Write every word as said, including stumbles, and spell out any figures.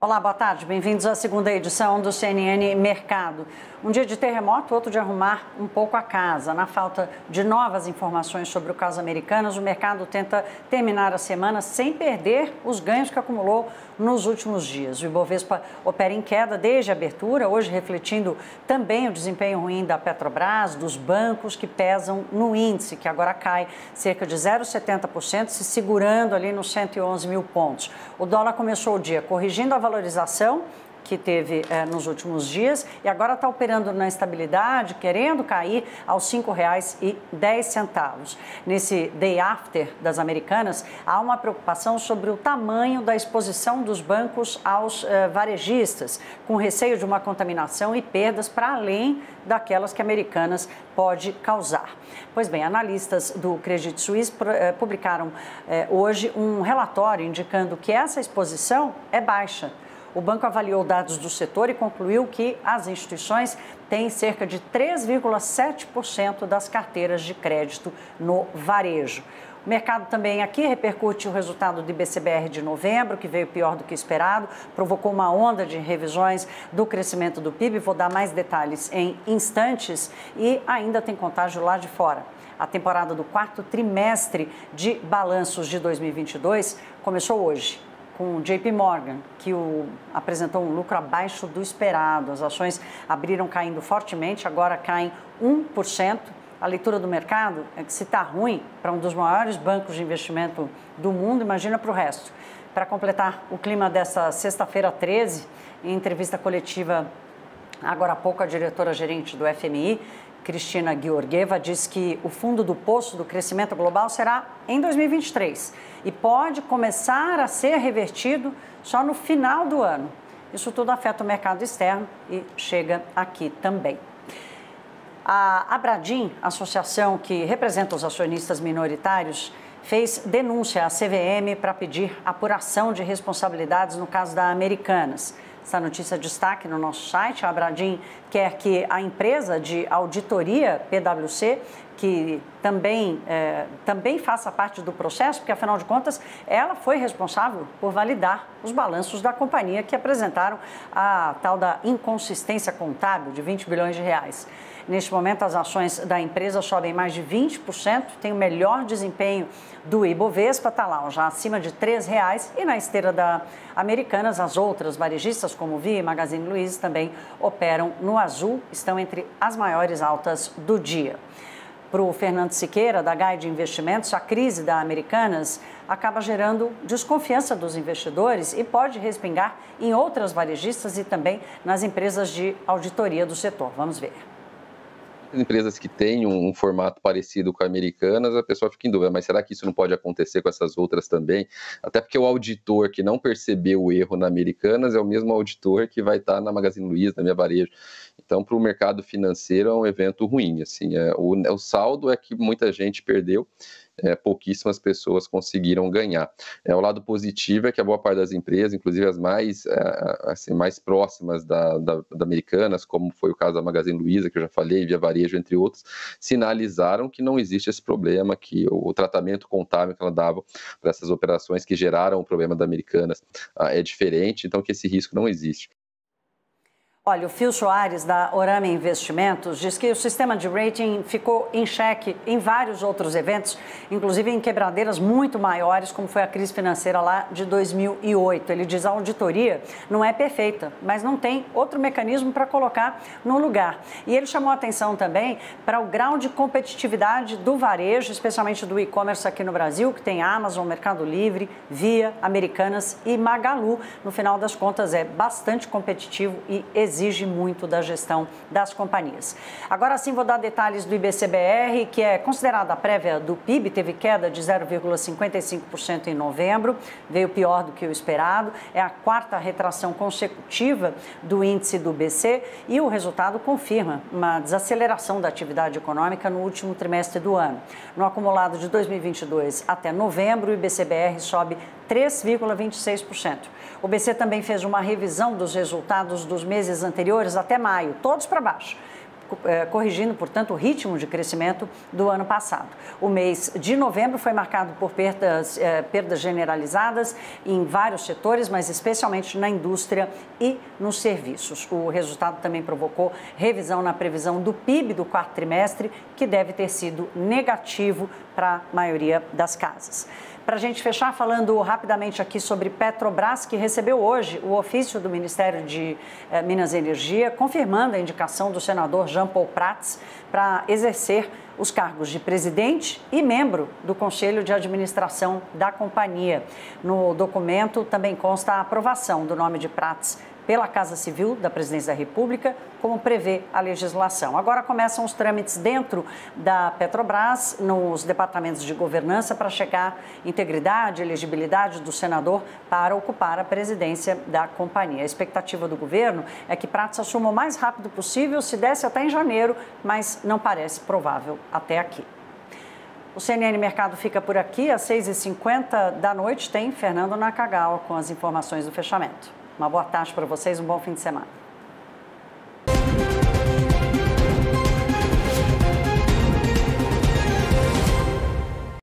Olá, boa tarde. Bem-vindos à segunda edição do C N N Mercado. Um dia de terremoto, outro de arrumar um pouco a casa. Na falta de novas informações sobre o caso Americanas, o mercado tenta terminar a semana sem perder os ganhos que acumulou nos últimos dias. O Ibovespa opera em queda desde a abertura, hoje refletindo também o desempenho ruim da Petrobras, dos bancos que pesam no índice, que agora cai cerca de zero vírgula setenta por cento, se segurando ali nos cento e onze mil pontos. O dólar começou o dia corrigindo a valorização que teve eh, nos últimos dias e agora está operando na estabilidade, querendo cair aos cinco reais e dez centavos. Nesse day after das Americanas, há uma preocupação sobre o tamanho da exposição dos bancos aos eh, varejistas, com receio de uma contaminação e perdas para além daquelas que Americanas pode causar. Pois bem, analistas do Credit Suisse eh, publicaram eh, hoje um relatório indicando que essa exposição é baixa. O banco avaliou dados do setor e concluiu que as instituições têm cerca de três vírgula sete por cento das carteiras de crédito no varejo. O mercado também aqui repercute o resultado do I B C B R de novembro, que veio pior do que esperado, provocou uma onda de revisões do crescimento do P I B, vou dar mais detalhes em instantes, e ainda tem contágio lá de fora. A temporada do quarto trimestre de balanços de dois mil e vinte e dois começou hoje, com J P Morgan, que o, apresentou um lucro abaixo do esperado. As ações abriram caindo fortemente, agora caem um por cento. A leitura do mercado é que se está ruim para um dos maiores bancos de investimento do mundo, imagina para o resto. Para completar o clima dessa sexta-feira treze, em entrevista coletiva agora há pouco, a diretora-gerente do F M I, Kristalina Georgieva, diz que o fundo do poço do crescimento global será em dois mil e vinte e três e pode começar a ser revertido só no final do ano. Isso tudo afeta o mercado externo e chega aqui também. A Abradin, associação que representa os acionistas minoritários, fez denúncia à C V M para pedir apuração de responsabilidades no caso da Americanas. Essa notícia é destaque no nosso site. A Abradin quer que a empresa de auditoria P W C, que também, é, também faça parte do processo, porque, afinal de contas, ela foi responsável por validar os balanços da companhia que apresentaram a tal da inconsistência contábil de vinte bilhões de reais. Neste momento, as ações da empresa sobem mais de vinte por cento, tem o melhor desempenho do Ibovespa, está lá, já acima de três reais, e na esteira da Americanas, as outras varejistas, como Via e Magazine Luiza, também operam no azul, estão entre as maiores altas do dia. Para o Fernando Siqueira, da Guide Investimentos, a crise da Americanas acaba gerando desconfiança dos investidores e pode respingar em outras varejistas e também nas empresas de auditoria do setor. Vamos ver. As empresas que têm um, um formato parecido com a Americanas, a pessoa fica em dúvida, mas será que isso não pode acontecer com essas outras também? Até porque o auditor que não percebeu o erro na Americanas é o mesmo auditor que vai estar na Magazine Luiza, na minha varejo. Então, para o mercado financeiro é um evento ruim. Assim, é, o, o saldo é que muita gente perdeu. É, pouquíssimas pessoas conseguiram ganhar. É, o lado positivo é que a boa parte das empresas, inclusive as mais, é, assim, mais próximas da, da, da Americanas, como foi o caso da Magazine Luiza, que eu já falei, Via Varejo, entre outros, sinalizaram que não existe esse problema, que o, o tratamento contábil que ela dava para essas operações que geraram o problema da Americanas ah, é diferente, então que esse risco não existe. Olha, o Fio Soares, da Orama Investimentos, diz que o sistema de rating ficou em xeque em vários outros eventos, inclusive em quebradeiras muito maiores, como foi a crise financeira lá de dois mil e oito. Ele diz que a auditoria não é perfeita, mas não tem outro mecanismo para colocar no lugar. E ele chamou a atenção também para o grau de competitividade do varejo, especialmente do e-commerce aqui no Brasil, que tem Amazon, Mercado Livre, Via, Americanas e Magalu. No final das contas, é bastante competitivo e exigente. Exige muito da gestão das companhias. Agora sim vou dar detalhes do I B C B R, que é considerada a prévia do P I B, teve queda de zero vírgula cinquenta e cinco por cento em novembro, veio pior do que o esperado, é a quarta retração consecutiva do índice do B C e o resultado confirma uma desaceleração da atividade econômica no último trimestre do ano. No acumulado de dois mil e vinte e dois até novembro, o I B C B R sobe três vírgula vinte e seis por cento. O B C também fez uma revisão dos resultados dos meses anteriores até maio, todos para baixo, corrigindo, portanto, o ritmo de crescimento do ano passado. O mês de novembro foi marcado por perdas, eh, perdas generalizadas em vários setores, mas especialmente na indústria e nos serviços. O resultado também provocou revisão na previsão do P I B do quarto trimestre, que deve ter sido negativo para a maioria das casas. Para a gente fechar, falando rapidamente aqui sobre Petrobras, que recebeu hoje o ofício do Ministério de eh, Minas e Energia, confirmando a indicação do senador Jean-Paul Prats para exercer os cargos de presidente e membro do Conselho de Administração da companhia. No documento também consta a aprovação do nome de Prats pela Casa Civil da Presidência da República, como prevê a legislação. Agora começam os trâmites dentro da Petrobras, nos departamentos de governança, para checar integridade, elegibilidade do senador para ocupar a presidência da companhia. A expectativa do governo é que Prats assuma o mais rápido possível, se desse até em janeiro, mas não parece provável até aqui. O C N N Mercado fica por aqui. Às seis e cinquenta da noite tem Fernando Nakagawa com as informações do fechamento. Uma boa tarde para vocês, um bom fim de semana.